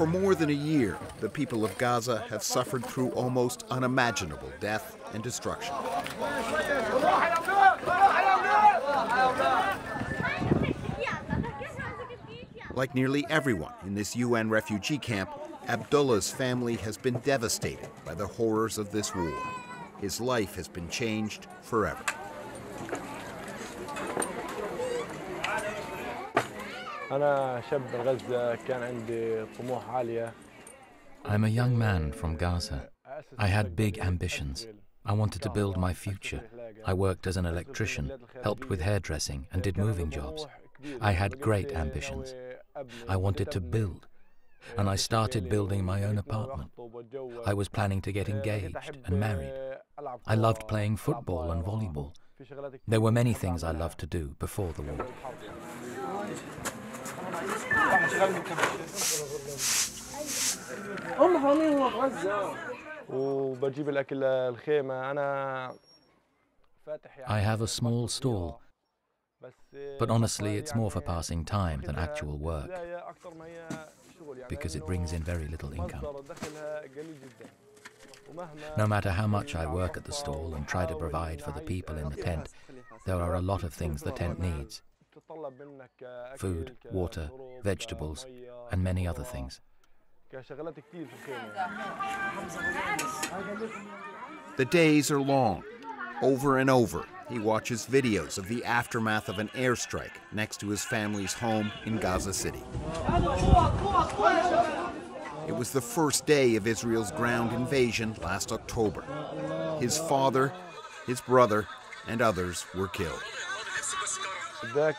For more than a year, the people of Gaza have suffered through almost unimaginable death and destruction. Like nearly everyone in this UN refugee camp, Abdullah's family has been devastated by the horrors of this war. His life has been changed forever. I'm a young man from Gaza. I had big ambitions. I wanted to build my future. I worked as an electrician, helped with hairdressing, and did moving jobs. I had great ambitions. I wanted to build, and I started building my own apartment. I was planning to get engaged and married. I loved playing football and volleyball. There were many things I loved to do before the war. I have a small stall, but honestly it's more for passing time than actual work, because it brings in very little income. No matter how much I work at the stall and try to provide for the people in the tent, there are a lot of things the tent needs. Food, water, vegetables, and many other things. The days are long. Over and over, he watches videos of the aftermath of an airstrike next to his family's home in Gaza City. It was the first day of Israel's ground invasion last October. His father, his brother, and others were killed. That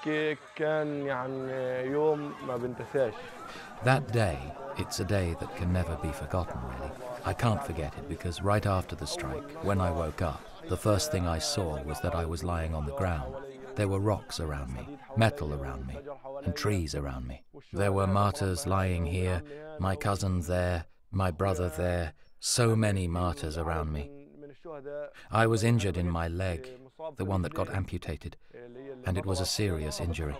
day, it's a day that can never be forgotten, really. I can't forget it because right after the strike, when I woke up, the first thing I saw was that I was lying on the ground. There were rocks around me, metal around me, and trees around me. There were martyrs lying here, my cousin there, my brother there, so many martyrs around me. I was injured in my leg, the one that got amputated, and it was a serious injury.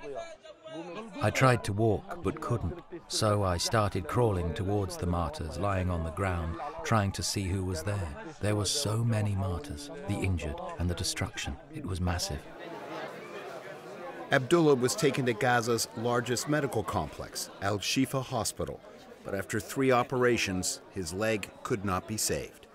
I tried to walk, but couldn't, so I started crawling towards the martyrs, lying on the ground, trying to see who was there. There were so many martyrs, the injured and the destruction. It was massive. Abdullah was taken to Gaza's largest medical complex, Al-Shifa Hospital, but after 3 operations, his leg could not be saved.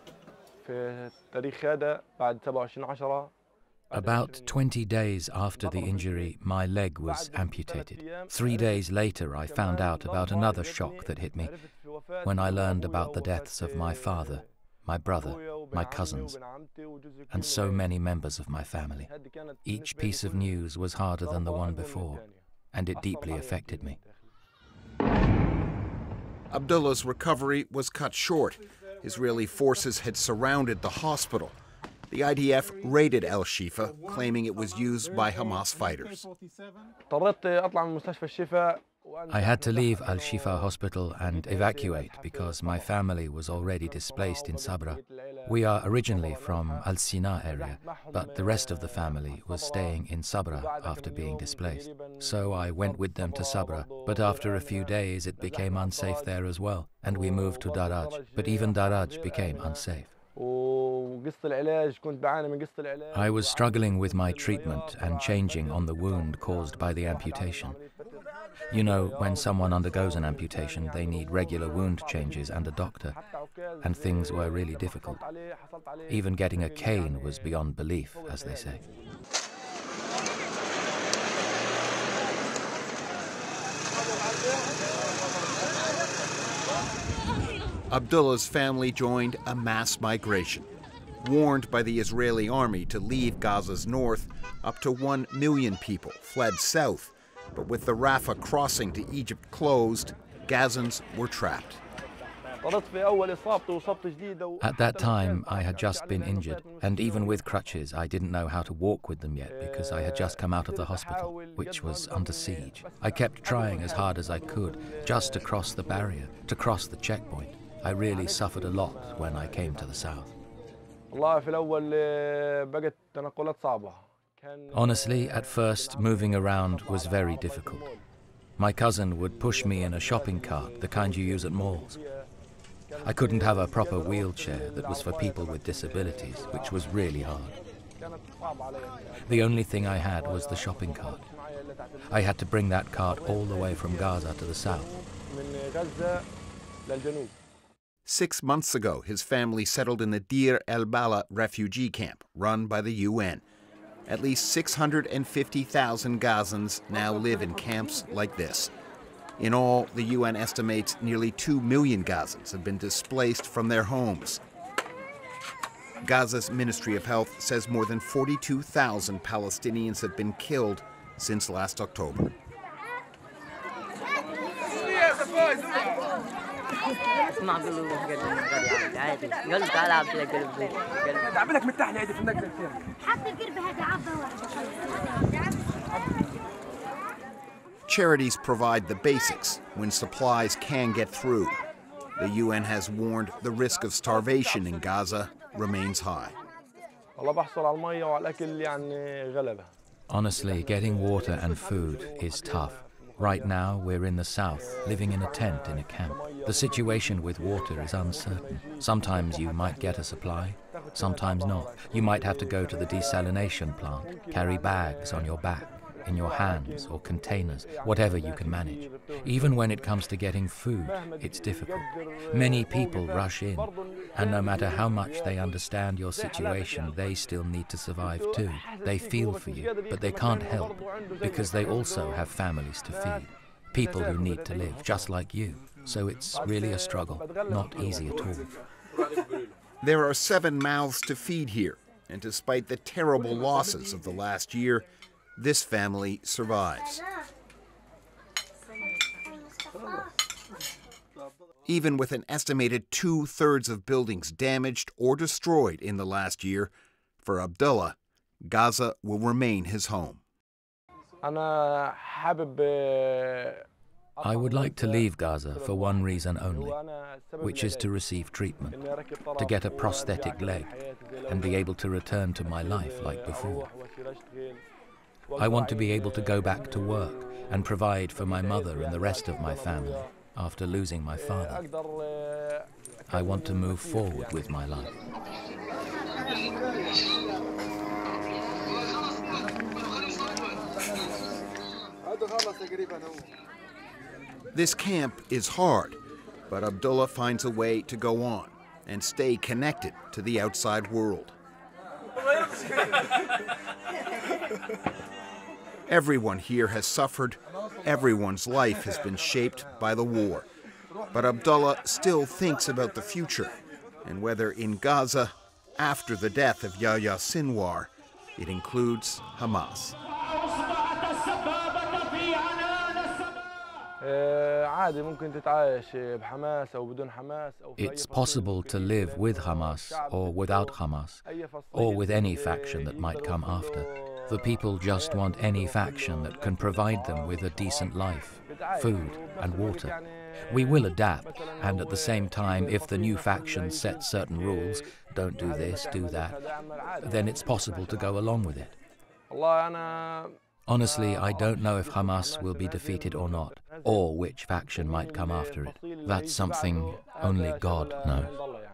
About 20 days after the injury, my leg was amputated. 3 days later, I found out about another shock that hit me when I learned about the deaths of my father, my brother, my cousins, and so many members of my family. Each piece of news was harder than the one before, and it deeply affected me. Abdullah's recovery was cut short. Israeli forces had surrounded the hospital. The IDF raided Al-Shifa, claiming it was used by Hamas fighters. I had to leave Al-Shifa Hospital and evacuate because my family was already displaced in Sabra. We are originally from Al-Sina area, but the rest of the family was staying in Sabra after being displaced. So I went with them to Sabra, but after a few days it became unsafe there as well, and we moved to Daraj, but even Daraj became unsafe. I was struggling with my treatment and changing on the wound caused by the amputation. You know, when someone undergoes an amputation, they need regular wound changes and a doctor, and things were really difficult. Even getting a cane was beyond belief, as they say. Abdullah's family joined a mass migration. Warned by the Israeli army to leave Gaza's north, up to 1 million people fled south. But with the Rafah crossing to Egypt closed, Gazans were trapped. At that time, I had just been injured, and even with crutches, I didn't know how to walk with them yet because I had just come out of the hospital, which was under siege. I kept trying as hard as I could just to cross the barrier, to cross the checkpoint. I really suffered a lot when I came to the south. Honestly, at first, moving around was very difficult. My cousin would push me in a shopping cart, the kind you use at malls. I couldn't have a proper wheelchair that was for people with disabilities, which was really hard. The only thing I had was the shopping cart. I had to bring that cart all the way from Gaza to the south. 6 months ago, his family settled in the Deir al-Balah refugee camp, run by the UN. At least 650,000 Gazans now live in camps like this. In all, the UN estimates nearly 2 million Gazans have been displaced from their homes. Gaza's Ministry of Health says more than 42,000 Palestinians have been killed since last October. Charities provide the basics when supplies can get through. The UN has warned the risk of starvation in Gaza remains high. Honestly, getting water and food is tough. Right now, we're in the south, living in a tent in a camp. The situation with water is uncertain. Sometimes you might get a supply, sometimes not. You might have to go to the desalination plant, carry bags on your back, in your hands, or containers, whatever you can manage. Even when it comes to getting food, it's difficult. Many people rush in, and no matter how much they understand your situation, they still need to survive too. They feel for you, but they can't help, because they also have families to feed, people who need to live, just like you. So it's really a struggle, not easy at all. There are 7 mouths to feed here, and despite the terrible losses of the last year, this family survives. Even with an estimated 2/3 of buildings damaged or destroyed in the last year, for Abdullah, Gaza will remain his home. I would like to leave Gaza for one reason only, which is to receive treatment, to get a prosthetic leg, and be able to return to my life like before. I want to be able to go back to work and provide for my mother and the rest of my family after losing my father. I want to move forward with my life. This camp is hard, but Abdullah finds a way to go on and stay connected to the outside world. Everyone here has suffered. Everyone's life has been shaped by the war. But Abdullah still thinks about the future and whether in Gaza, after the death of Yahya Sinwar, it includes Hamas. It's possible to live with Hamas or without Hamas, or with any faction that might come after. The people just want any faction that can provide them with a decent life, food and water. We will adapt, and at the same time, if the new faction sets certain rules, don't do this, do that, then it's possible to go along with it. Honestly, I don't know if Hamas will be defeated or not, or which faction might come after it. That's something only God knows.